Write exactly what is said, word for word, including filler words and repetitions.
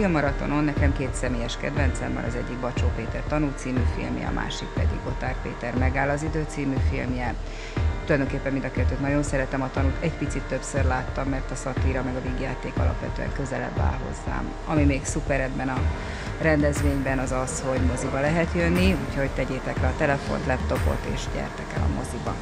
filmmaratonon nekem két személyes kedvencem van, az egyik Bacsó Péter Tanú című filmje, a másik pedig Gothár Péter Megáll az idő című filmje. Tulajdonképpen mind a kettőt nagyon szeretem, a Tanút egy picit többször láttam, mert a szatíra meg a vígjáték alapvetően közelebb áll hozzám. Ami még szuper ebben a rendezvényben az az, hogy moziba lehet jönni, úgyhogy tegyétek le a telefont, laptopot és gyertek el a moziba.